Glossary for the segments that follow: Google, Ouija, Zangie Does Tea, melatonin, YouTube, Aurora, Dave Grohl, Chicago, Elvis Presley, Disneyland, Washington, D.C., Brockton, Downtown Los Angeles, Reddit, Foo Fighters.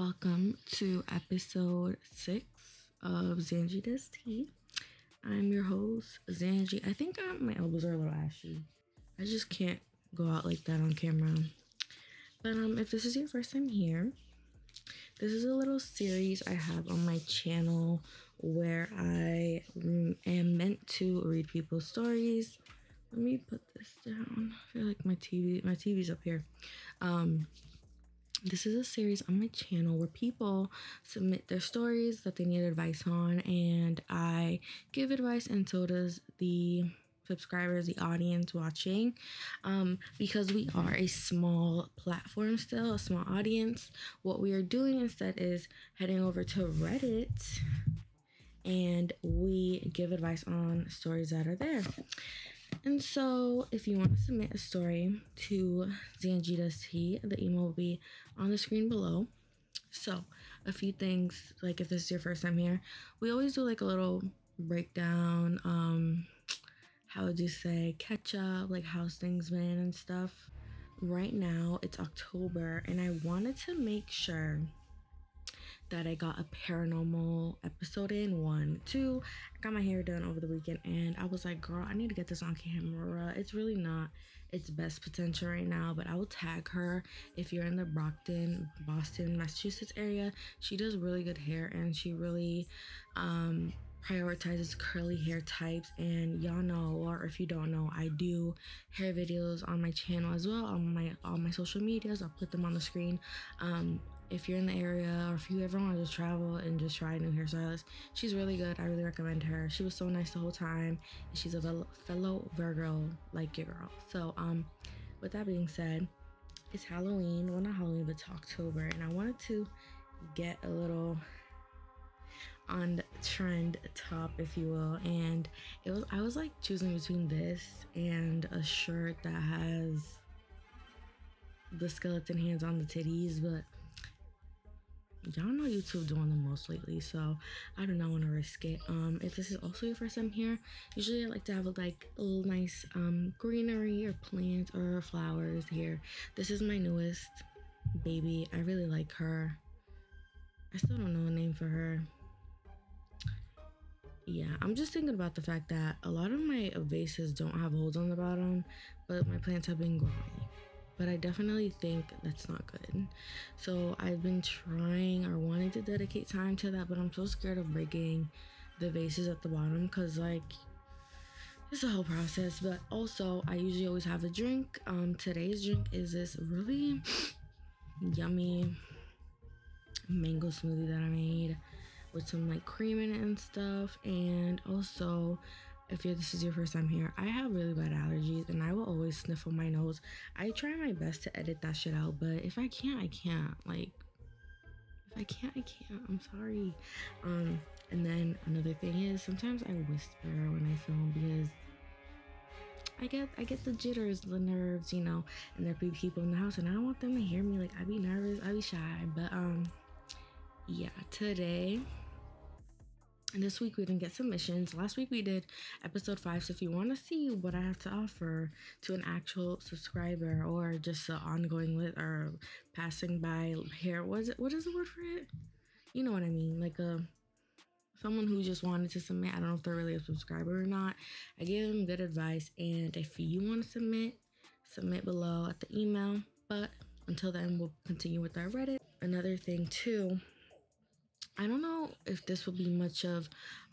Welcome to episode 6 of Zangie Does Tea. I'm your host, Zangie. I think my elbows are a little ashy. I just can't go out like that on camera. But if this is your first time here, this is a little series I have on my channel where I am meant to read people's stories. Let me put this down. I feel like my TV's up here. This is a series on my channel where people submit their stories that they need advice on, and I give advice, and so does the subscribers, the audience watching, because we are a small platform still, a small audience. What we are doing instead is heading over to Reddit, and we give advice on stories that are there. And so if you want to submit a story to Zangie Does Tea, the email will be on the screen below. So a few things, like if this is your first time here, we always do like a little breakdown, how would you say, catch up, like how's things been and stuff. Right now it's October, and I wanted to make sure that I got a paranormal episode in. 1, 2, I got my hair done over the weekend, and I was like, girl, I need to get this on camera. It's really not its best potential right now, but I will tag her. If you're in the Brockton, Boston, Massachusetts area, she does really good hair, and she really prioritizes curly hair types. And y'all know, or if you don't know, I do hair videos on my channel as well, on all my social medias. I'll put them on the screen. If you're in the area, or if you ever want to just travel and just try a new hairstylist, she's really good. I really recommend her. She was so nice the whole time. She's a fellow Virgo, like your girl. So with that being said, it's Halloween. Well, not Halloween, but it's October, and I wanted to get a little on trend top, if you will. And I was like choosing between this and a shirt that has the skeleton hands on the titties, but y'all know YouTube doing the most lately, so I do not want to risk it. If this is also your first time here, usually I like to have like a little nice greenery or plants or flowers here. This is my newest baby. I really like her. I still don't know a name for her. Yeah, I'm just thinking about the fact that a lot of my vases don't have holes on the bottom, but my plants have been growing. But I definitely think that's not good. So I've been trying or wanting to dedicate time to that, but I'm so scared of breaking the vases at the bottom because, like, it's a whole process. But also, I usually always have a drink. Today's drink is this really yummy mango smoothie that I made with some like cream in it and stuff. And also, if this is your first time here, I have really bad allergies, and I will always sniffle my nose. I try my best to edit that shit out, but if I can't, I can't. Like, if I can't, I can't. I'm sorry. And then another thing is, sometimes I whisper when I film because I get the jitters, the nerves, you know, and there be people in the house, and I don't want them to hear me. Like, I be nervous, I be shy, but yeah, today. And this week we didn't get submissions. Last week we did episode 5. So if you want to see what I have to offer to an actual subscriber, or just an ongoing or passing by hair, what is the word for it? You know what I mean? Like someone who just wanted to submit. I don't know if they're really a subscriber or not. I gave them good advice, and if you want to submit below at the email. But until then, we'll continue with our Reddit. Another thing too. I don't know if this will be much of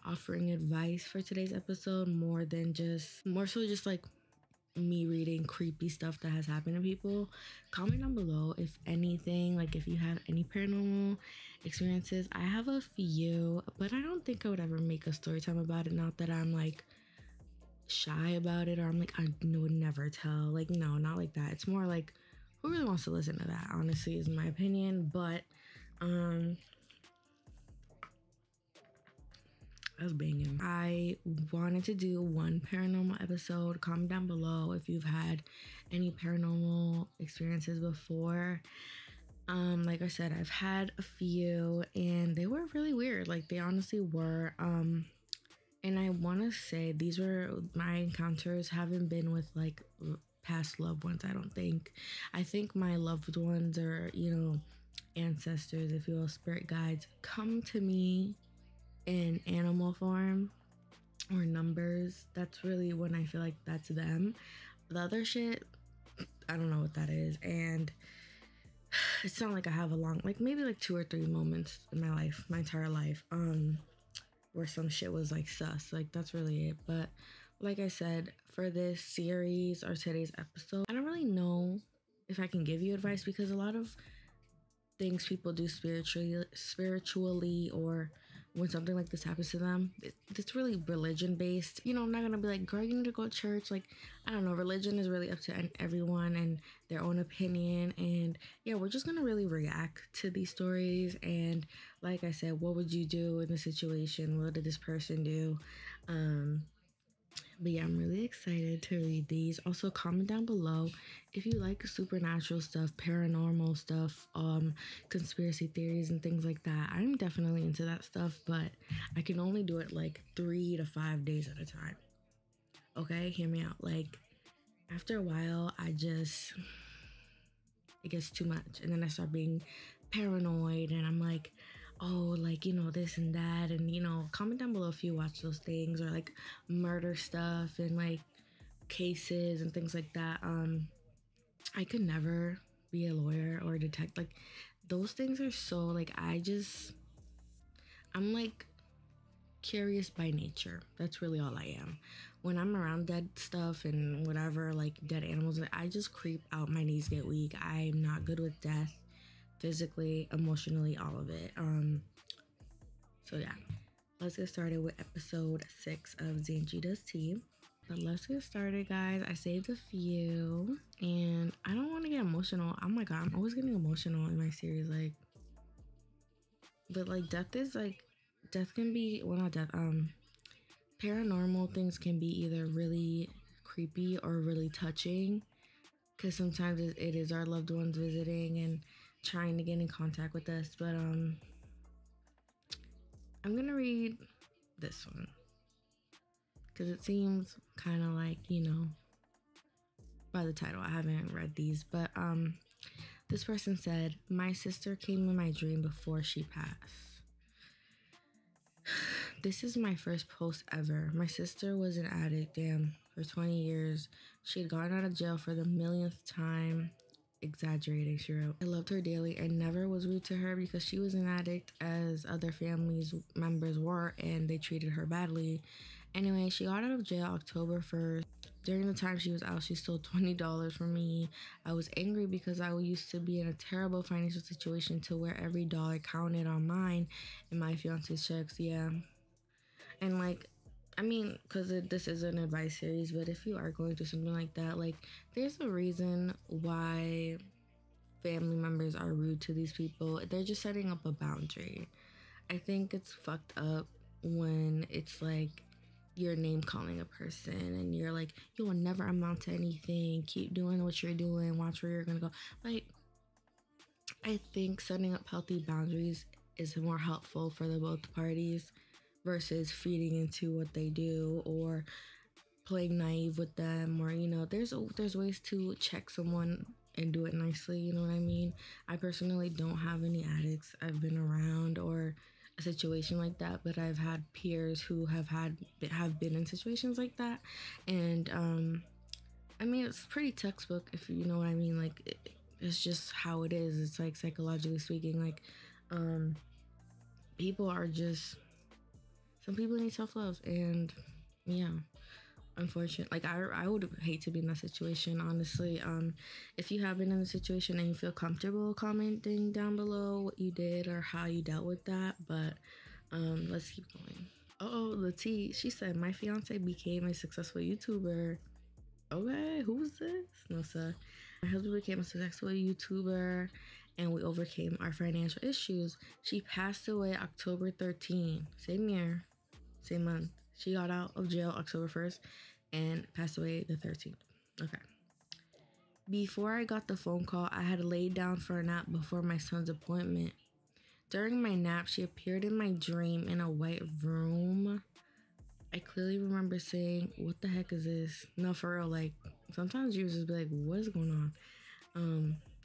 offering advice for today's episode, more so just like me reading creepy stuff that has happened to people. Comment down below if anything, like if you have any paranormal experiences. I have a few, but I don't think I would ever make a story time about it. Not that I'm like shy about it, or I'm like I would never tell. Like, no, not like that. It's more like, who really wants to listen to that, honestly, is my opinion. But I was banging. I wanted to do one paranormal episode. Comment down below if you've had any paranormal experiences before. Like I said, I've had a few, and they were really weird. Like, they honestly were. And I want to say these were my encounters. Haven't been with like past loved ones, I don't think. I think my loved ones are, you know, ancestors, if you will, spirit guides, come to me in animal form or numbers. That's really when I feel like that's them. The other shit, I don't know what that is. And it's not like I have a long, like maybe like 2 or 3 moments in my life, my entire life, where some shit was like sus. Like that's really it. But like I said, for this series or today's episode, I don't really know if I can give you advice, because a lot of things people do spiritually, or when something like this happens to them, it's really religion based. You know, I'm not gonna be like, girl, you need to go to church. Like, I don't know, religion is really up to everyone and their own opinion. And yeah, we're just gonna really react to these stories. And like I said, what would you do in the situation? What did this person do? But yeah, I'm really excited to read these. Also, comment down below if you like supernatural stuff, paranormal stuff, conspiracy theories and things like that. I'm definitely into that stuff, but I can only do it like 3 to 5 days at a time. Okay, hear me out. Like, after a while, it gets too much. And then I start being paranoid and I'm like, oh, like, you know, this and that. And, you know, comment down below if you watch those things, or like murder stuff and like cases and things like that. I could never be a lawyer or a detective. Like, those things are so, like, I'm like curious by nature. That's really all I am. When I'm around dead stuff and whatever, like dead animals, I just creep out. My knees get weak. I'm not good with death. Physically, emotionally, all of it. So yeah, let's get started with episode 6 of Zangie Does Tea. So let's get started, guys. I saved a few, and I don't want to get emotional. Oh my god, I'm always getting emotional in my series. Like, but like death can be, well, not death. Paranormal things can be either really creepy or really touching, because sometimes it is our loved ones visiting and trying to get in contact with us. But I'm gonna read this one because it seems kind of like, you know, by the title, I haven't read these, but this person said, my sister came in my dream before she passed. This is my first post ever. My sister was an addict, damn, for 20 years. She had gotten out of jail for the millionth time. Exaggerating, she wrote. I loved her daily and never was rude to her because she was an addict, as other family members were, and they treated her badly. Anyway, she got out of jail October 1st. During the time she was out, she stole $20 from me. I was angry because I used to be in a terrible financial situation to where every dollar counted on mine and my fiance's checks. Yeah. And like, I mean, because this is an advice series, but if you are going through something like that, like, there's a reason why family members are rude to these people. They're just setting up a boundary. I think it's fucked up when it's like you're name calling a person and you're like, you will never amount to anything. Keep doing what you're doing. Watch where you're going to go. Like, I think setting up healthy boundaries is more helpful for the both parties, versus feeding into what they do or playing naive with them, or, you know, there's ways to check someone and do it nicely, you know what I mean? I personally don't have any addicts I've been around or a situation like that, but I've had peers who have been in situations like that, and I mean, it's pretty textbook, if you know what I mean. Like, it's just how it is. It's like, psychologically speaking, like, people are just, some people need self-love, and yeah, unfortunately, like, I would hate to be in that situation, honestly. If you have been in the situation and you feel comfortable commenting down below what you did or how you dealt with that, but let's keep going. The tea, she said, my fiance became a successful YouTuber. Okay, who was this? No, sir. My husband became a successful YouTuber, and we overcame our financial issues. She passed away October 13, same year, same month. She got out of jail October 1st and passed away the 13th. Okay. Before I got the phone call, I had laid down for a nap before my son's appointment. During my nap, she appeared in my dream in a white room. I clearly remember saying, what the heck is this? No, for real, like, sometimes you just be like, what is going on?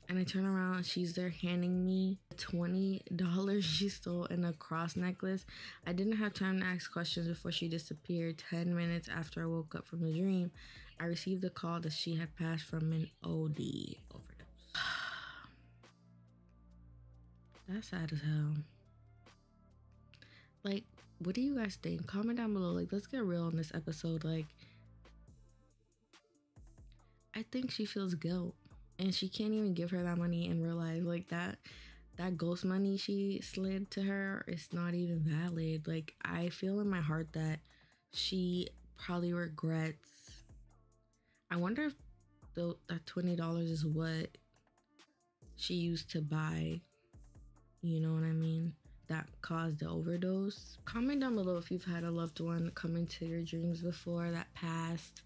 And I turn around and she's there handing me $20 she stole and a cross necklace. I didn't have time to ask questions before she disappeared. 10 minutes after I woke up from the dream, I received a call that she had passed from an OD overdose. That's sad as hell. Like, what do you guys think? Comment down below. Like, let's get real on this episode. Like, I think she feels guilt. And she can't even give her that money in real life. Like, that ghost money she slid to her, it's not even valid. Like, I feel in my heart that she probably regrets. I wonder if that $20 is what she used to buy, you know what I mean, that caused the overdose. Comment down below if you've had a loved one come into your dreams before that passed.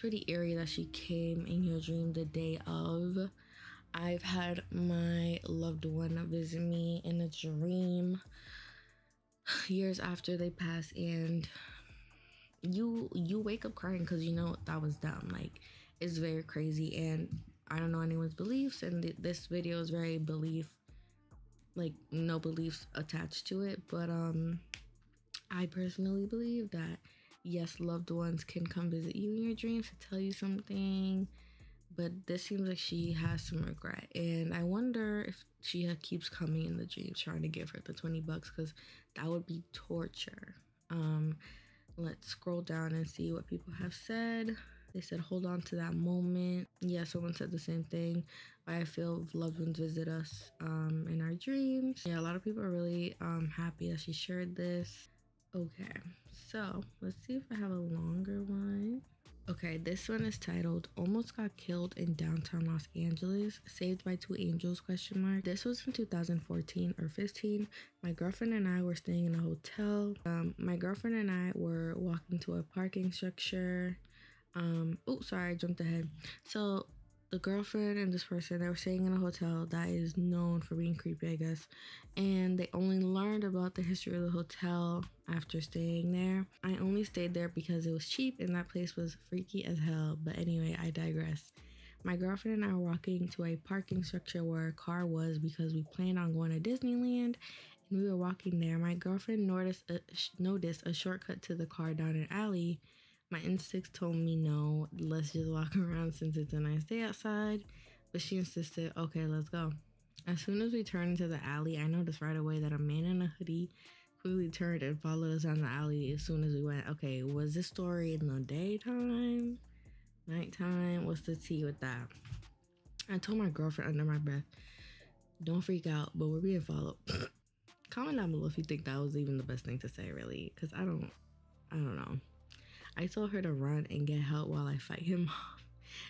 Pretty eerie that she came in your dream the day of. I've had my loved one visit me in a dream years after they pass, and you wake up crying because you know that was them. Like, it's very crazy, and I don't know anyone's beliefs, and this video is very belief, like, no beliefs attached to it, but I personally believe that yes, loved ones can come visit you in your dreams to tell you something, but this seems like she has some regret, and I wonder if she keeps coming in the dreams trying to give her the $20 because that would be torture. Let's scroll down and see what people have said. They said, hold on to that moment. Yeah, someone said the same thing. I feel loved ones visit us in our dreams. Yeah, a lot of people are really happy that she shared this. Okay, so let's see if I have a longer one. Okay, this one is titled Almost Got Killed in Downtown Los Angeles, Saved by Two Angels ? This was in 2014 or 15. My girlfriend and I were staying in a hotel. My girlfriend and I were walking to a parking structure. Oh, sorry, I jumped ahead. So the girlfriend and this person, they were staying in a hotel that is known for being creepy, I guess. And they only learned about the history of the hotel after staying there. I only stayed there because it was cheap and that place was freaky as hell. But anyway, I digress. My girlfriend and I were walking to a parking structure where a car was because we planned on going to Disneyland. And we were walking there. My girlfriend noticed a shortcut to the car down an alley. My instincts told me no, let's just walk around since it's a nice day outside, but she insisted, okay, let's go. As soon as we turned into the alley, I noticed right away that a man in a hoodie quickly turned and followed us down the alley as soon as we went. Okay, was this story in the daytime, nighttime? What's the tea with that? I told my girlfriend under my breath, don't freak out, but we're being followed. Comment down below if you think that was even the best thing to say, really, because I don't know. I told her to run and get help while I fight him off.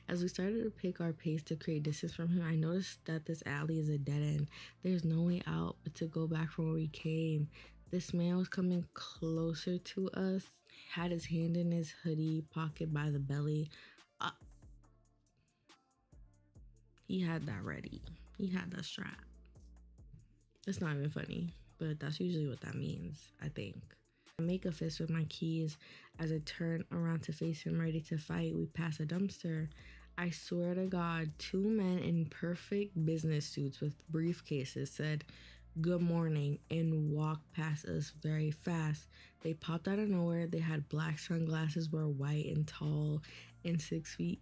As we started to pick our pace to create distance from him, I noticed that this alley is a dead end. There's no way out but to go back from where we came. This man was coming closer to us, had his hand in his hoodie pocket by the belly. He had that ready. He had that strap. It's not even funny, but that's usually what that means, I think. I make a fist with my keys as I turn around to face him, ready to fight. We pass a dumpster. I swear to God, two men in perfect business suits with briefcases said, good morning, and walked past us very fast. They popped out of nowhere. They had black sunglasses, were white and tall, and 6 feet.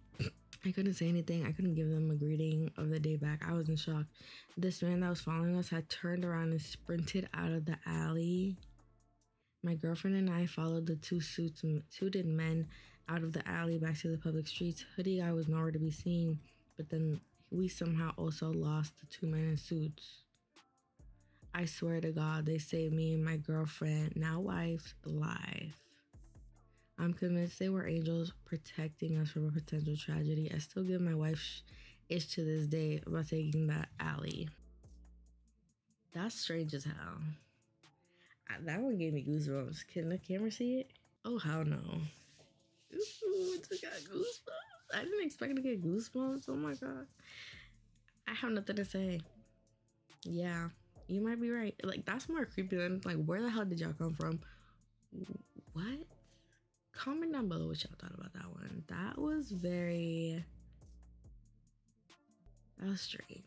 I couldn't say anything. I couldn't give them a greeting of the day back. I was in shock. This man that was following us had turned around and sprinted out of the alley. My girlfriend and I followed the two suited men out of the alley back to the public streets. Hoodie guy was nowhere to be seen, but then we somehow also lost the two men in suits. I swear to God, they saved me and my girlfriend, now wife's, life. I'm convinced they were angels protecting us from a potential tragedy. I still give my wife ish to this day about taking that alley. That's strange as hell. That one gave me goosebumps. Can the camera see it? Oh, hell no. Ooh, I just got goosebumps. I didn't expect to get goosebumps. Oh my God. I have nothing to say. Yeah, you might be right. Like, that's more creepy than, like, where the hell did y'all come from? What? Comment down below what y'all thought about that one. That was very... That was strange.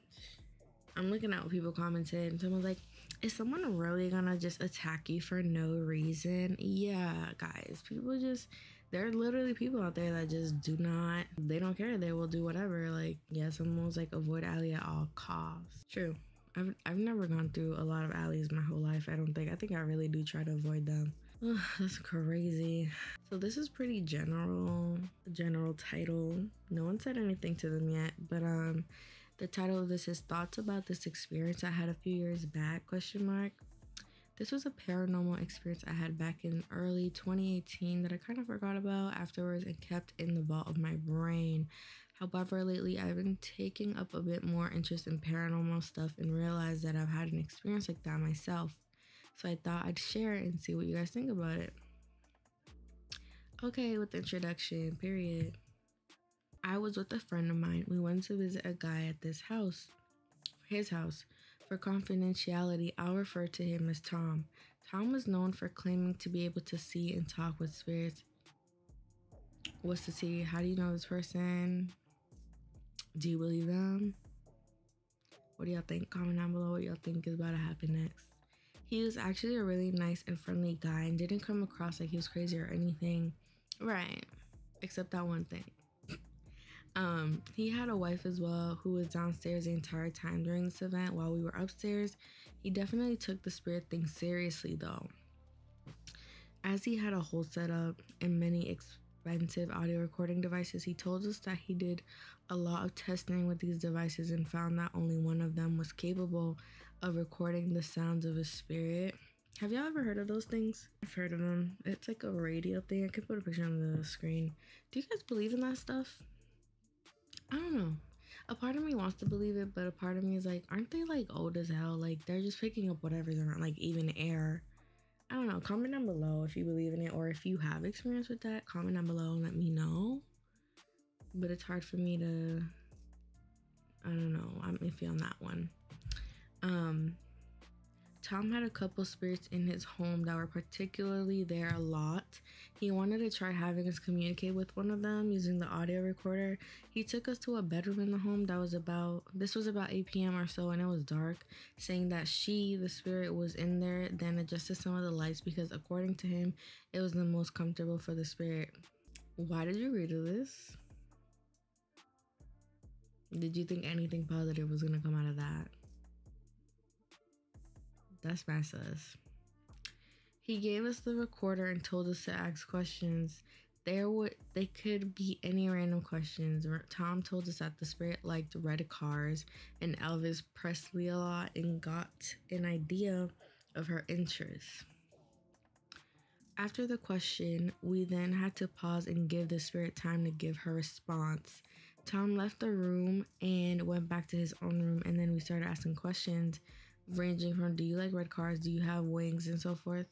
I'm looking at what people commented, and someone's like, is someone really gonna just attack you for no reason? Yeah, guys, people just, there are literally people out there that just do not, they don't care, they will do whatever. Like, yeah, someone was like, avoid alley at all costs. True. I've never gone through a lot of alleys my whole life. I think I really do try to avoid them. Ugh, that's crazy. So this is pretty general title. No one said anything to them yet, but the title of this is Thoughts About This Experience I Had a Few Years Back, ? This was a paranormal experience I had back in early 2018 that I kind of forgot about afterwards and kept in the vault of my brain. However, lately I've been taking up a bit more interest in paranormal stuff and realized that I've had an experience like that myself. So I thought I'd share it and see what you guys think about it. Okay, with the introduction, period. I was with a friend of mine. We went to visit a guy at his house. For confidentiality, I'll refer to him as Tom. Tom was known for claiming to be able to see and talk with spirits. What's the tea? How do you know this person? Do you believe them? What do y'all think? Comment down below what y'all think is about to happen next. He was actually a really nice and friendly guy and didn't come across like he was crazy or anything. Right. Except that one thing. He had a wife as well who was downstairs the entire time during this event while we were upstairs. He definitely took the spirit thing seriously though, as he had a whole setup and many expensive audio recording devices. He told us that he did a lot of testing with these devices and found that only one of them was capable of recording the sounds of a spirit. Have y'all ever heard of those things? I've heard of them. It's like a radio thing. I could put a picture on the screen. Do you guys believe in that stuff? I don't know. A part of me wants to believe it, but a part of me is like, aren't they like old as hell? Like they're just picking up whatever's around, like even air. I don't know. Comment down below if you believe in it or if you have experience with that. Comment down below and let me know. But it's hard for me to, I don't know. I'm iffy on that one. Tom had a couple spirits in his home that were particularly there a lot. He wanted to try having us communicate with one of them using the audio recorder. He took us to a bedroom in the home that was about 8 p.m. or so, and it was dark, saying that the spirit, was in there, then adjusted some of the lights because according to him, it was the most comfortable for the spirit. Why did you read this? Did you think anything positive was gonna come out of that? That's my sus. He gave us the recorder and told us to ask questions. They could be any random questions. Tom told us that the spirit liked red cars and Elvis Presley a lot and got an idea of her interests. After the question, we then had to pause and give the spirit time to give her response. Tom left the room and went back to his own room, and then we started asking questions, ranging from, do you like red cars, do you have wings, and so forth.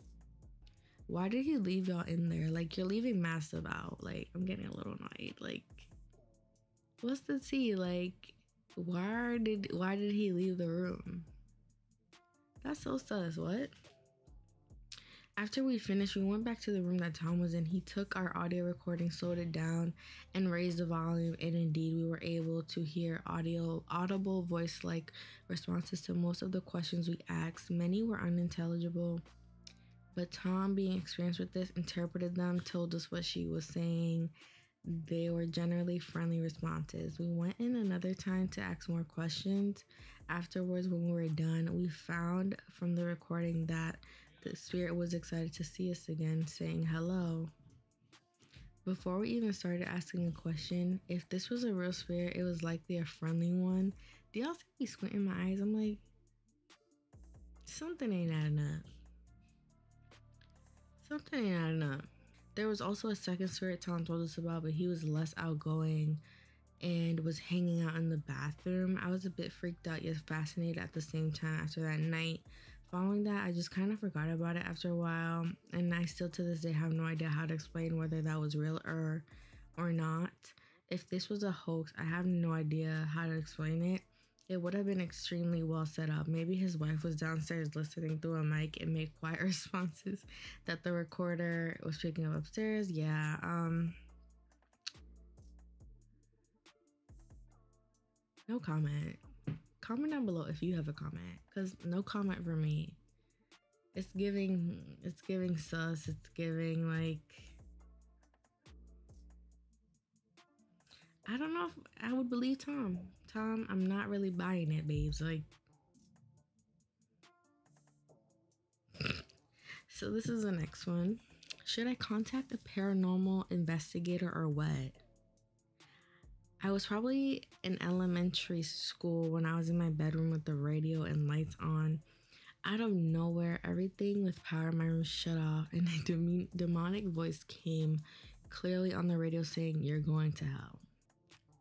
Why did he leave y'all in there? Like, you're leaving mad stuff out. Like, I'm getting a little annoyed. Like, what's the tea? Like, why did he leave the room? That's so sus. What? After we finished, we went back to the room that Tom was in. He took our audio recording, slowed it down, and raised the volume, and indeed we were able to hear audible voice-like responses to most of the questions we asked. Many were unintelligible, but Tom, being experienced with this, interpreted them, told us what she was saying. They were generally friendly responses. We went in another time to ask more questions. Afterwards, when we were done, we found from the recording that the spirit was excited to see us again, saying hello. Before we even started asking a question, if this was a real spirit, it was likely a friendly one. Do y'all see me squinting my eyes? I'm like, something ain't adding up. Something ain't adding up. There was also a second spirit Tom told us about, but he was less outgoing and was hanging out in the bathroom. I was a bit freaked out yet fascinated at the same time after that night. Following that, I just kind of forgot about it after a while, and I still to this day have no idea how to explain whether that was real or not. If this was a hoax, I have no idea how to explain it. It would have been extremely well set up. Maybe his wife was downstairs listening through a mic and made quiet responses that the recorder was picking up upstairs. Yeah, no comment. Comment down below if you have a comment, because no comment for me. It's giving sus. It's giving like, I don't know if I would believe Tom. Tom, I'm not really buying it, babes. Like, so this is the next one. Should I contact a paranormal investigator or what? I was probably in elementary school when I was in my bedroom with the radio and lights on. Out of nowhere, everything with power in my room shut off and a demonic voice came clearly on the radio saying, "You're going to hell."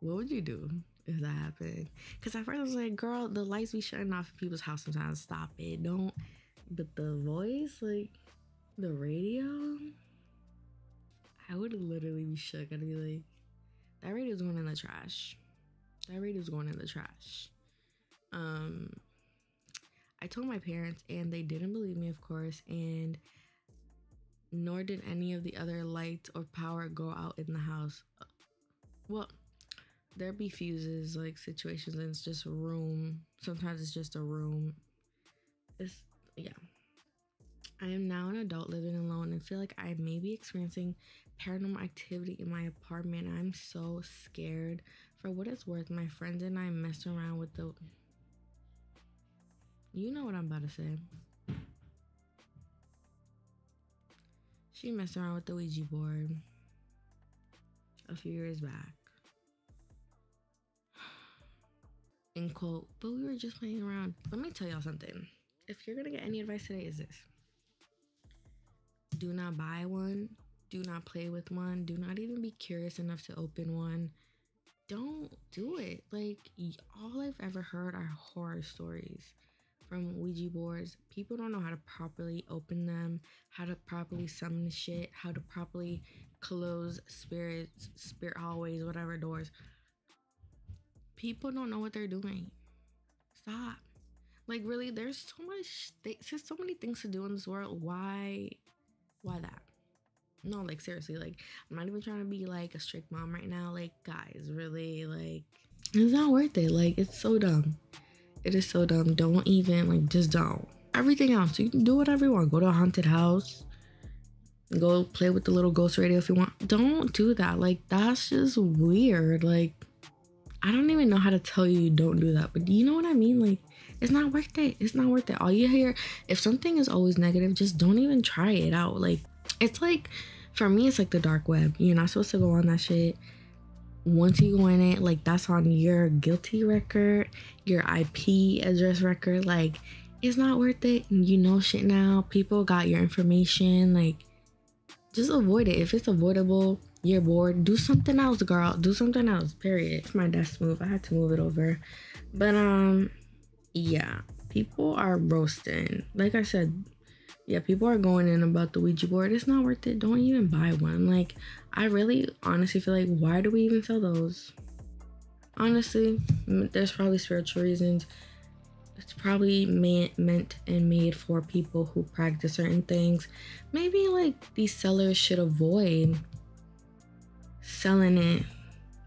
What would you do if that happened? Because at first I was like, girl, the lights be shutting off in people's house sometimes. Stop it. Don't. But the voice, like the radio, I would literally be shook. I'd be like, that radio's going in the trash. That radio's going in the trash. I told my parents and they didn't believe me, of course, and nor did any of the other lights or power go out in the house. Well, there be fuses, like, situations, and it's just a room. Sometimes it's just a room. It's, yeah. I am now an adult living alone and feel like I may be experiencing paranormal activity in my apartment. I'm so scared. For what it's worth, my friends and I messed around with the... You know what I'm about to say. She messed around with the Ouija board a few years back. End quote. But we were just playing around. Let me tell y'all something. If you're gonna get any advice today, is this: do not buy one, do not play with one, do not even be curious enough to open one. Don't do it. Like, all I've ever heard are horror stories from Ouija boards. People don't know how to properly open them, how to properly summon shit, how to properly close spirits, spirit hallways, whatever doors. People don't know what they're doing. Stop. Like, really, there's so much, there's so many things to do in this world. Why that? No, like, seriously, like, I'm not even trying to be like a strict mom right now. Like, guys, really, like, it's not worth it. Like, it's so dumb. It is so dumb. Don't even, like, just don't. Everything else, you can do whatever you want. Go to a haunted house. Go play with the little ghost radio if you want. Don't do that. Like, that's just weird. Like, I don't even know how to tell you don't do that, but you know what I mean? Like, it's not worth it. It's not worth it. All you hear, if something is always negative, just don't even try it out. Like, it's like, for me, it's like the dark web. You're not supposed to go on that shit. Once you go in it, like, that's on your guilty record, your IP address record. Like, it's not worth it. You know shit now. People got your information. Like, just avoid it. If it's avoidable, you're bored, do something else, girl. Do something else, period. It's my desk move. I had to move it over. But, yeah. People are roasting. Like I said, yeah, people are going in about the Ouija board. It's not worth it. Don't even buy one. Like, I really honestly feel like, why do we even sell those? Honestly, there's probably spiritual reasons. It's probably meant and made for people who practice certain things. Maybe, like, these sellers should avoid selling it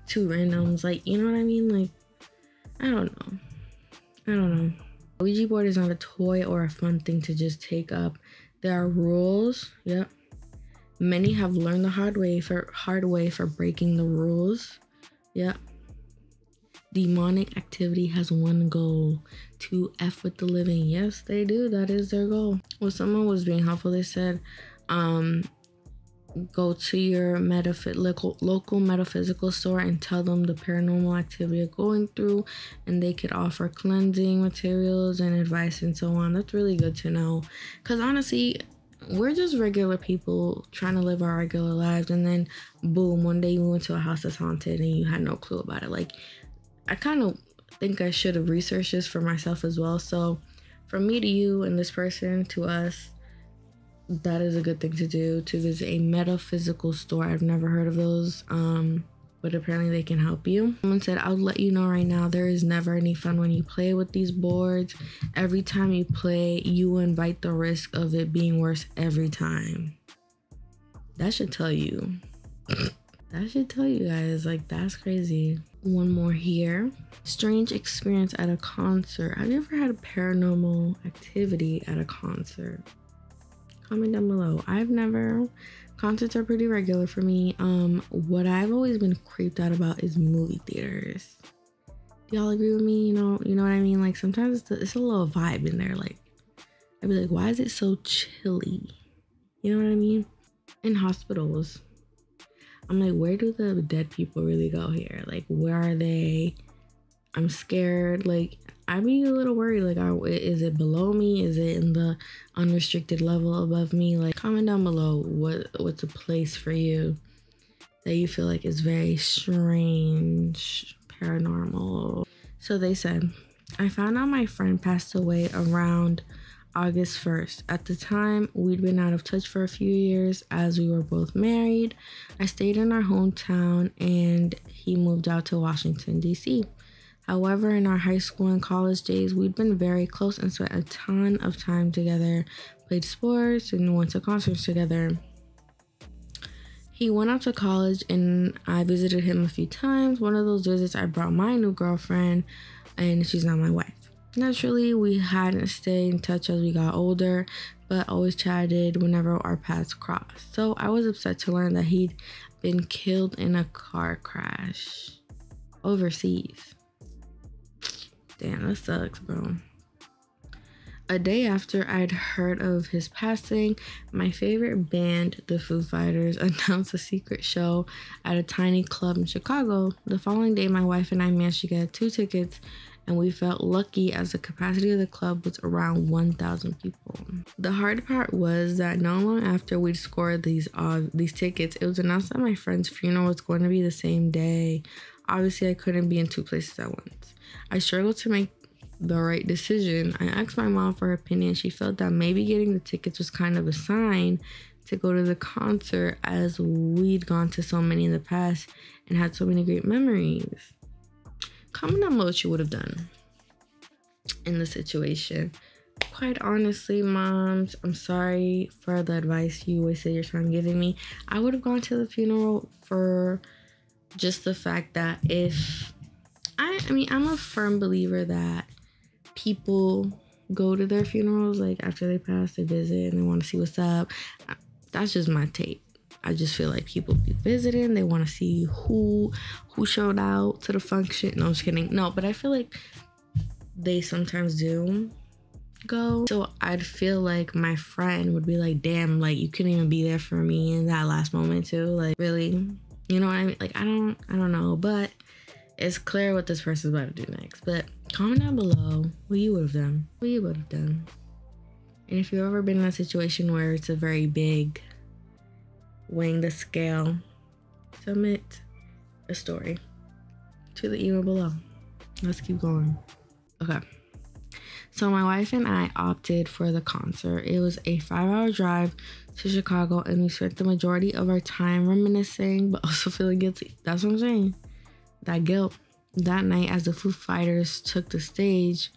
to randoms. Like, you know what I mean? Like, I don't know. Ouija board is not a toy or a fun thing to just take up. There are rules. Yep. Many have learned the hard way for breaking the rules. Yep. Demonic activity has one goal: to F with the living. Yes, they do. That is their goal. Well, someone was being helpful. They said, go to your local metaphysical store and tell them the paranormal activity you're going through, and they could offer cleansing materials and advice and so on. That's really good to know, because honestly, we're just regular people trying to live our regular lives, and then boom, one day you went to a house that's haunted and you had no clue about it. Like, I kind of think I should have researched this for myself as well. So from me to you and this person to us, that is a good thing to do, to visit a metaphysical store. I've never heard of those, but apparently they can help you. Someone said, I'll let you know right now, there is never any fun when you play with these boards. Every time you play, you invite the risk of it being worse every time. That should tell you. I should tell you guys, like, that's crazy. One more here. Strange experience at a concert. Have you ever had a paranormal activity at a concert? Comment down below. I've never. Concerts are pretty regular for me. What I've always been creeped out about is movie theaters. Do y'all agree with me? You know what I mean? Like, sometimes it's a little vibe in there. Like, I'd be like, why is it so chilly? You know what I mean? In hospitals, I'm like, where do the dead people really go here? Like, where are they? I'm scared. Like, I'd be a little worried. Like, is it below me? Is it in the unrestricted level above me? Like, comment down below what's a place for you that you feel like is very strange, paranormal. So they said, I found out my friend passed away around August 1st. At the time, we'd been out of touch for a few years as we were both married. I stayed in our hometown and he moved out to Washington, D.C. However, in our high school and college days, we'd been very close and spent a ton of time together, played sports, and went to concerts together. He went out to college and I visited him a few times. One of those visits, I brought my new girlfriend and she's now my wife. Naturally, we hadn't stayed in touch as we got older, but always chatted whenever our paths crossed. So I was upset to learn that he'd been killed in a car crash overseas. Damn, that sucks, bro. A day after I'd heard of his passing, my favorite band, the Foo Fighters, announced a secret show at a tiny club in Chicago. The following day, my wife and I managed to get 2 tickets, and we felt lucky as the capacity of the club was around 1,000 people. The hard part was that not long after we'd scored these tickets, it was announced that my friend's funeral was going to be the same day. Obviously, I couldn't be in 2 places at once. I struggled to make the right decision. I asked my mom for her opinion. She felt that maybe getting the tickets was kind of a sign to go to the concert, as we'd gone to so many in the past and had so many great memories. Comment down below what you would have done in the situation. Quite honestly, moms, I'm sorry for the advice you wasted your time giving me. I would have gone to the funeral for just the fact that if I mean, I'm a firm believer that people go to their funerals, like, after they pass, they visit and they want to see what's up. That's just my take. I just feel like people be visiting. They want to see who showed out to the function. No, I'm just kidding. No, but I feel like they sometimes do go. So I'd feel like my friend would be like, damn, like, you couldn't even be there for me in that last moment too. Like, really? You know what I mean? Like, I don't know, but it's clear what this person's about to do next. But comment down below what you would have done. What you would have done. And if you've ever been in a situation where it's a very big weighing the scale, submit a story to the email below. Let's keep going. Okay, so my wife and I opted for the concert. It was a 5-hour drive to Chicago and we spent the majority of our time reminiscing but also feeling guilty. That's what I'm saying, that guilt. That night, as the Foo Fighters took the stage,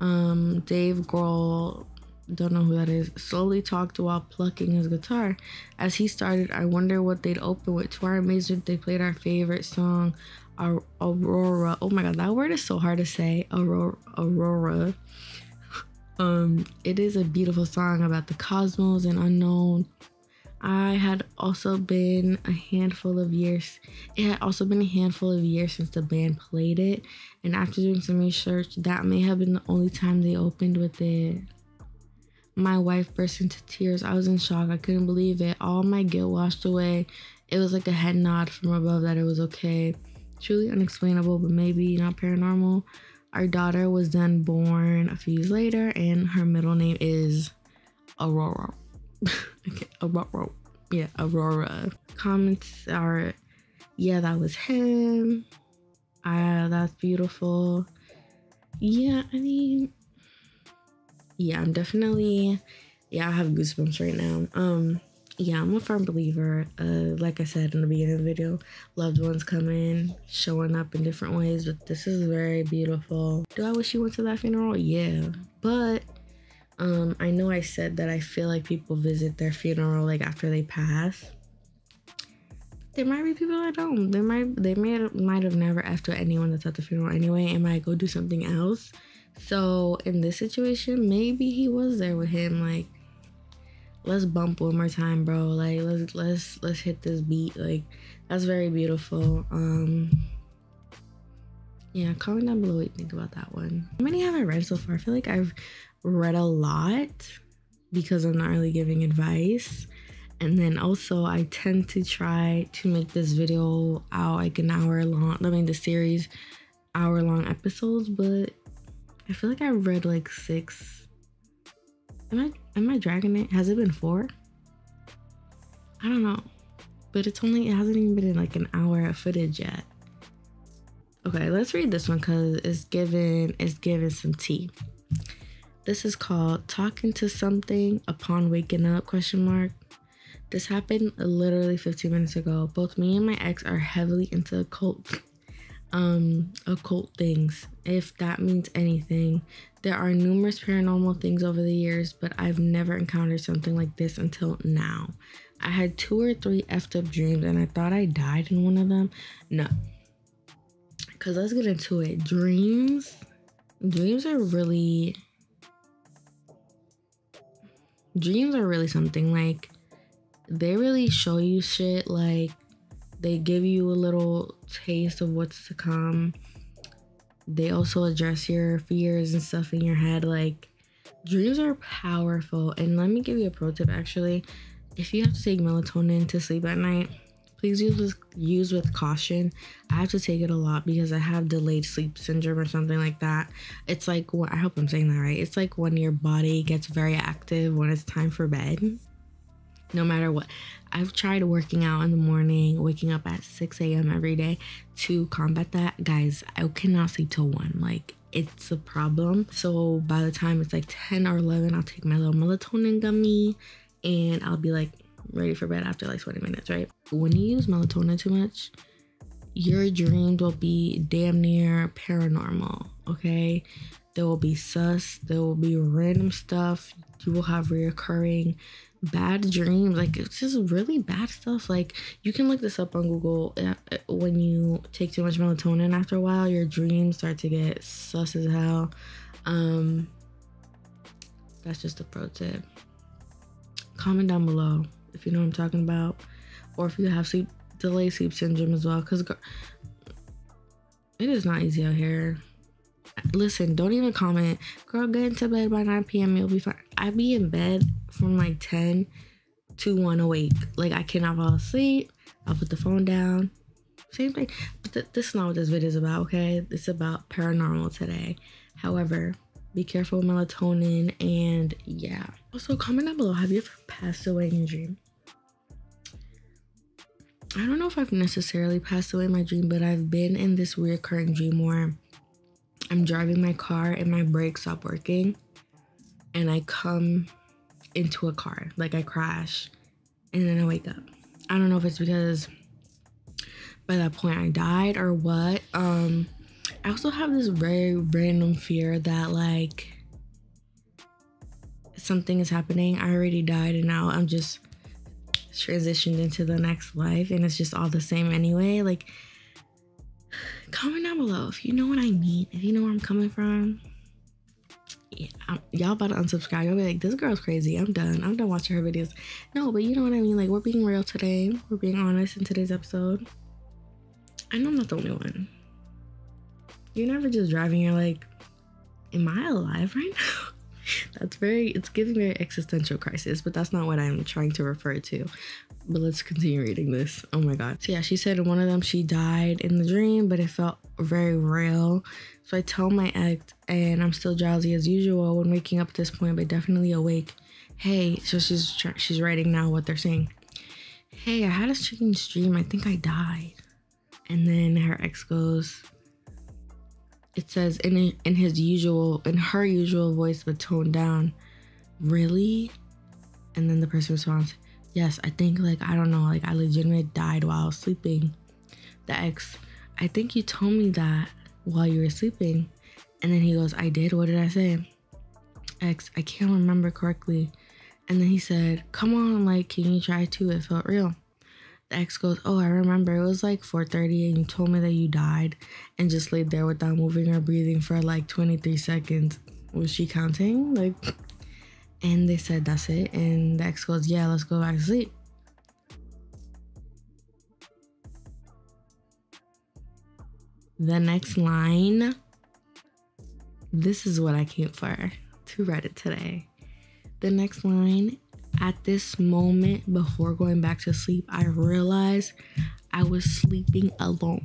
Dave Grohl, don't know who that is, slowly talked while plucking his guitar. As he started, I wonder what they'd open with. To our amazement, they played our favorite song, Aurora. Oh my god, that word is so hard to say. Aurora. It is a beautiful song about the cosmos and unknown. It had also been a handful of years since the band played it, and after doing some research, that may have been the only time they opened with it. My wife burst into tears. I was in shock. I couldn't believe it. All my guilt washed away. It was like a head nod from above that it was okay. Truly unexplainable, but maybe not paranormal. Our daughter was then born a few years later, and her middle name is Aurora. Okay, Aurora. Yeah, Aurora. Comments are, yeah, that was him. That's beautiful. Yeah, I mean... yeah, I'm definitely, yeah, I have goosebumps right now. Yeah, I'm a firm believer. Like I said in the beginning of the video, loved ones come in, showing up in different ways, but this is very beautiful. Do I wish you went to that funeral? Yeah, but I know I said that I feel like people visit their funeral like after they pass. There might be people that don't. They might have never asked for anyone that's at the funeral anyway, and might go do something else. So in this situation, maybe he was there with him. Like, let's bump one more time, bro. Like, let's hit this beat. Like, that's very beautiful. Yeah, comment down below what you think about that one. How many have I read so far? I feel like I've read a lot because I'm not really giving advice. And then also I tend to try to make this video out like an hour long. I mean, the series hour-long episodes, but I feel like I read like 6. Am I dragging it? Has it been 4? I don't know. But it hasn't even been in like an hour of footage yet. Okay, let's read this one because it's giving some tea. This is called Talking to Something Upon Waking Up ? This happened literally 15 minutes ago. Both me and my ex are heavily into occult things, if that means anything. There are numerous paranormal things over the years, but I've never encountered something like this until now. I had 2 or 3 effed up dreams and I thought I died in one of them. No. Because let's get into it. Dreams are really something. Like, they really show you shit. Like, they give you a little taste of what's to come. They also address your fears and stuff in your head. Like, dreams are powerful. And let me give you a pro tip, actually. If you have to take melatonin to sleep at night, please use with caution. I have to take it a lot because I have delayed sleep syndrome or something like that. It's like, well, I hope I'm saying that right. It's like when your body gets very active when it's time for bed, no matter what. I've tried working out in the morning, waking up at 6 a.m. every day to combat that. Guys, I cannot sleep till 1. Like, it's a problem. So by the time it's like 10 or 11, I'll take my little melatonin gummy and I'll be like, ready for bed after like 20 minutes, right? When you use melatonin too much, your dreams will be damn near paranormal, okay? There will be sus, there will be random stuff, you will have reoccurring bad dreams. Like, it's just really bad stuff. Like, you can look this up on Google. When you take too much melatonin, after a while, your dreams start to get sus as hell. That's just a pro tip. Comment down below if you know what I'm talking about, or if you have delayed sleep syndrome as well, because it is not easy out here. Listen, don't even comment, girl, get into bed by 9 p.m. you'll be fine. I be in bed from like 10 to 1 awake. Like, I cannot fall asleep. I'll put the phone down, same thing. But this is not what this video is about, okay? It's about paranormal today. However, be careful with melatonin, and yeah. Also, comment down below, have you ever passed away in your dream? I don't know if I've necessarily passed away in my dream, but I've been in this recurring dream where I'm driving my car and my brakes stop working and I come into a car, like I crash, and then I wake up. I don't know if it's because by that point I died or what. I also have this very random fear that, like, something is happening. I already died and now I'm just transitioned into the next life and it's just all the same anyway. Like, comment down below if you know what I mean, if you know where I'm coming from. Yeah, y'all about to unsubscribe. Y'all be like, this girl's crazy. I'm done watching her videos. No, but you know what I mean. Like, we're being real today. We're being honest in today's episode. I know I'm not the only one. You're never just driving, you're like, am I alive right now? It's giving me an existential crisis, but that's not what I'm trying to refer to. But let's continue reading this. Oh my God. So yeah, she said in one of them, she died in the dream, but it felt very real. So I tell my ex, and I'm still drowsy as usual when waking up at this point, but definitely awake. Hey, so she's writing now what they're saying. Hey, I had a strange dream. I think I died. And then her ex goes, it says in her usual voice but toned down, really? And then the person responds, yes, I think, like, I don't know, like, I legitimately died while I was sleeping. The ex, I think you told me that while you were sleeping. And then he goes, I did? What did I say? Ex, I can't remember correctly. And then he said, come on, like, can you try to? It felt real. ex goes, oh, I remember it was like 4:30 and you told me that you died and just laid there without moving or breathing for like 23 seconds. Was she counting? Like, and they said, that's it. And the ex goes, yeah, let's go back to sleep. The next line, this is what I came for to Reddit today. The next line, at this moment before going back to sleep, I realized I was sleeping alone.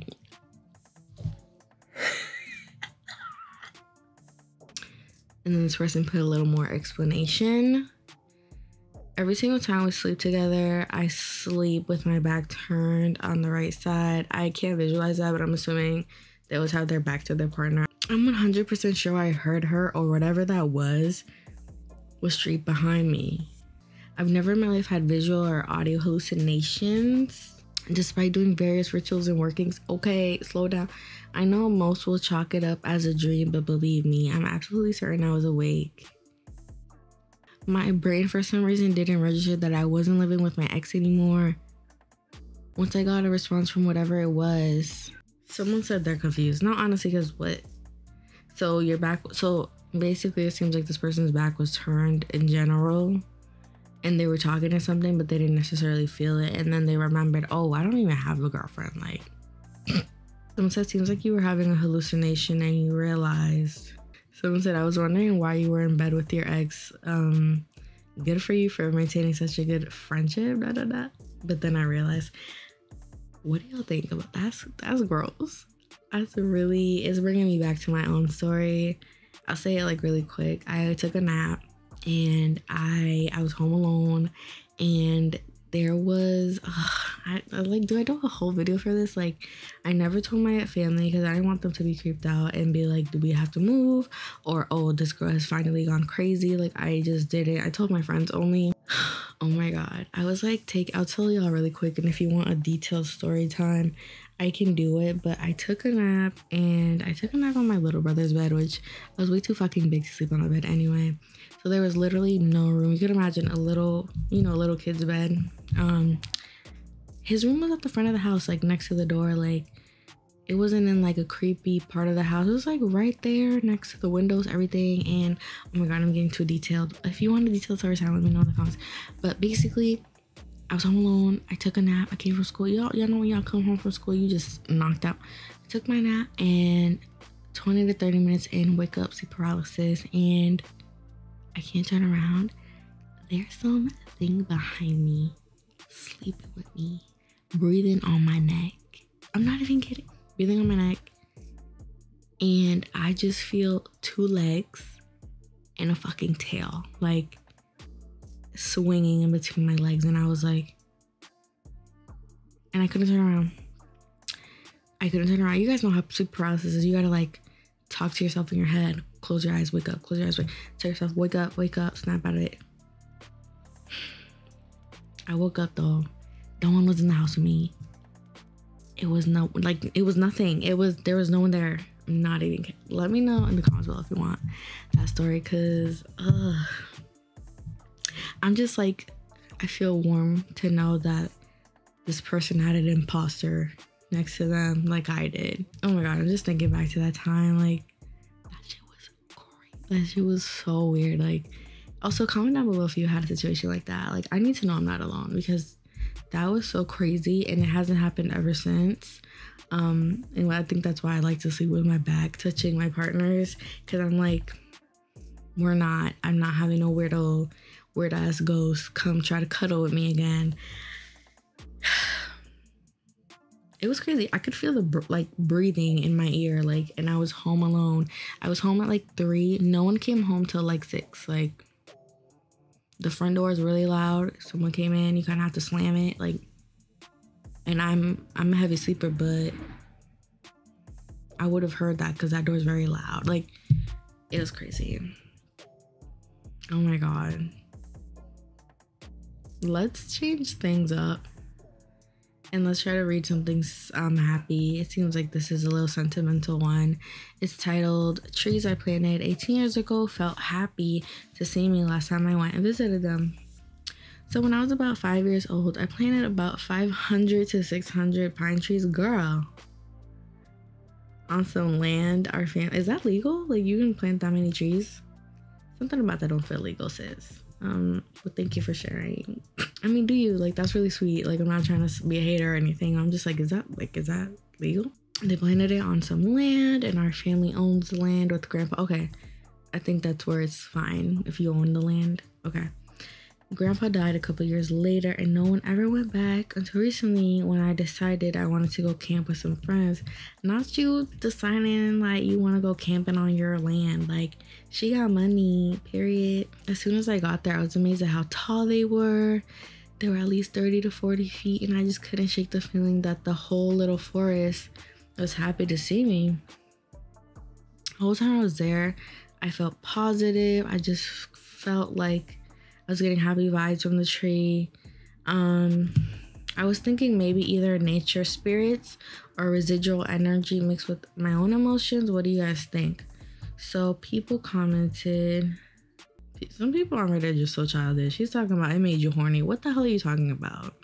And then this person put a little more explanation. Every single time we sleep together, I sleep with my back turned on the right side. I can't visualize that, but I'm assuming they always have their back to their partner. I'm 100% sure I heard her or whatever that was straight behind me. I've never in my life had visual or audio hallucinations, despite doing various rituals and workings. Okay, slow down. I know most will chalk it up as a dream, but believe me, I'm absolutely certain I was awake. My brain, for some reason, didn't register that I wasn't living with my ex anymore once I got a response from whatever it was. Someone said they're confused. No, honestly, because what? So your back, so basically it seems like this person's back was turned in general and they were talking or something, but they didn't necessarily feel it. And then they remembered, oh, I don't even have a girlfriend. Like, someone said, seems like you were having a hallucination and you realized. Someone said, I was wondering why you were in bed with your ex. Good for you for maintaining such a good friendship, da da da. But then I realized, what do y'all think about that? That's gross. That's really, it's bringing me back to my own story. I'll say it like really quick. I took a nap and I was home alone and there was, I do I do a whole video for this? Like, I never told my family because I didn't want them to be creeped out and be like, do we have to move? Or, oh, this girl has finally gone crazy. Like, I just didn't. I told my friends only. Oh my God. I was like, I'll tell y'all really quick. And if you want a detailed story time, I can do it. But I took a nap and I took a nap on my little brother's bed, which I was way too fucking big to sleep on the bed anyway. So there was literally no room. You could imagine a little, you know, little kid's bed. His room was at the front of the house, like next to the door. Like, it wasn't in like a creepy part of the house. It was like right there next to the windows, everything. And oh my God, I'm getting too detailed. If you want a detailed story time, let me know in the comments. But basically, I was home alone. I took a nap. I came from school. Y'all know when y'all come home from school, you just knocked out. I took my nap and 20 to 30 minutes in, wake up, sleep paralysis, and I can't turn around. There's something behind me, sleeping with me, breathing on my neck. I'm not even kidding. Breathing on my neck, and I just feel two legs and a fucking tail like swinging in between my legs. And I was like, and I couldn't turn around. I couldn't turn around. You guys know how sleep paralysis is. You gotta like talk to yourself in your head, close your eyes, wake up, close your eyes, tell yourself, wake up, snap out of it. I woke up though. No one was in the house with me. It was no, like, it was nothing. It was, there was no one there. I'm not even kidding. Let me know in the comments below if you want that story, because I'm just like, I feel warm to know that this person had an imposter next to them like I did. Oh my God, I'm just thinking back to that time. Like, that shit was crazy. That shit was so weird. Like, also comment down below if you had a situation like that. Like, I need to know I'm not alone, because that was so crazy and it hasn't happened ever since. And I think that's why I like to sleep with my back touching my partners, because I'm like, I'm not having no weird ass ghost come try to cuddle with me again. It was crazy. I could feel the breathing in my ear, like, and I was home alone. I was home at like 3. No one came home till like 6. Like, the front door is really loud. Someone came in, you kind of have to slam it. Like, and I'm a heavy sleeper, but I would have heard that because that door is very loud. Like, it was crazy. Oh my God. Let's change things up and let's try to read something happy. It seems like this is a little sentimental one. It's titled, Trees I Planted 18 Years Ago Felt Happy to See Me Last Time I Went and Visited Them. So when I was about 5 years old, I planted about 500 to 600 pine trees, girl, on some land our family— is that legal? Like, you can plant that many trees? Something about that don't feel legal, sis. But thank you for sharing. I mean, do you? Like, that's really sweet. Like, I'm not trying to be a hater or anything. I'm just like, is that legal? They planted it on some land, and our family owns the land with grandpa. Okay, I think that's where it's fine if you own the land. Okay. Grandpa died a couple years later, and no one ever went back until recently when I decided I wanted to go camp with some friends. Not you deciding like you want to go camping on your land. Like, she got money, period. As soon as I got there, I was amazed at how tall they were. They were at least 30 to 40 feet, and I just couldn't shake the feeling that the whole little forest was happy to see me. The whole time I was there, I felt positive. I just felt like I was getting happy vibes from the tree. I was thinking maybe either nature spirits or residual energy mixed with my own emotions. What do you guys think? So people commented. Some people on Reddit are just so childish. She's talking about it made you horny. What the hell are you talking about?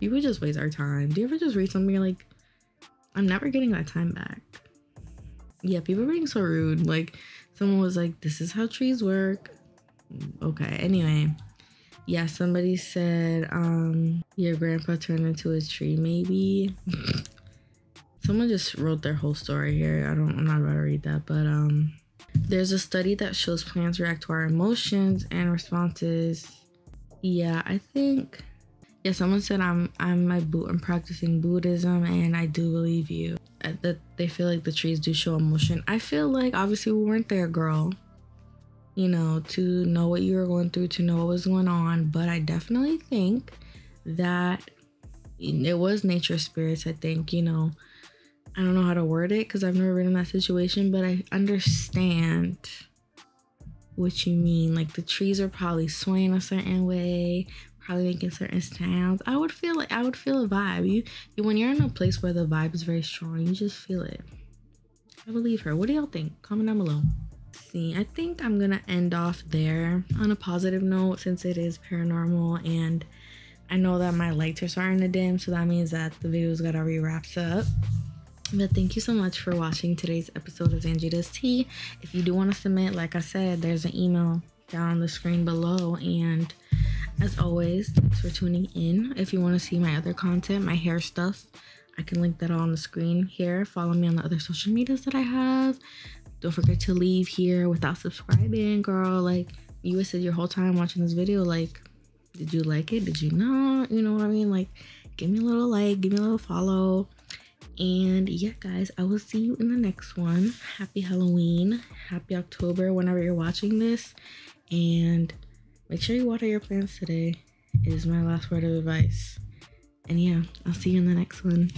People just waste our time. Do you ever just read something and you're like, I'm never getting that time back? Yeah, people are being so rude. Like, someone was like, this is how trees work. Okay, anyway, yeah, somebody said your grandpa turned into a tree, maybe. Someone just wrote their whole story here. I'm not about to read that, but there's a study that shows plants react to our emotions and responses. Yeah, I think, yeah, someone said I'm practicing Buddhism, and I do believe you that they feel like the trees do show emotion. I feel like obviously we weren't there, girl, you know, to know what you were going through, to know what was going on. But I definitely think that it was nature spirits. I think, you know, I don't know how to word it because I've never been in that situation, but I understand what you mean. Like, the trees are probably swaying a certain way, probably making certain sounds. I would feel a vibe. You when you're in a place where the vibe is very strong, you just feel it. I believe her. What do y'all think? Comment down below. I think I'm gonna end off there on a positive note, since it is paranormal and I know that my lights are starting to dim, so that means that the video's got to wrap up. But thank you so much for watching today's episode of Zangie Does Tea. If you do want to submit, like I said, there's an email down on the screen below. And as always, thanks for tuning in. If you want to see my other content, my hair stuff, I can link that all on the screen here. Follow me on the other social medias that I have. Don't forget to leave here without subscribing, girl. Like, you wasted your whole time watching this video. Like, did you like it? Did you not? You know what I mean? Like, give me a little like, give me a little follow. And yeah, guys, I will see you in the next one. Happy Halloween. Happy October whenever you're watching this. And make sure you water your plants today. It is my last word of advice. And yeah, I'll see you in the next one.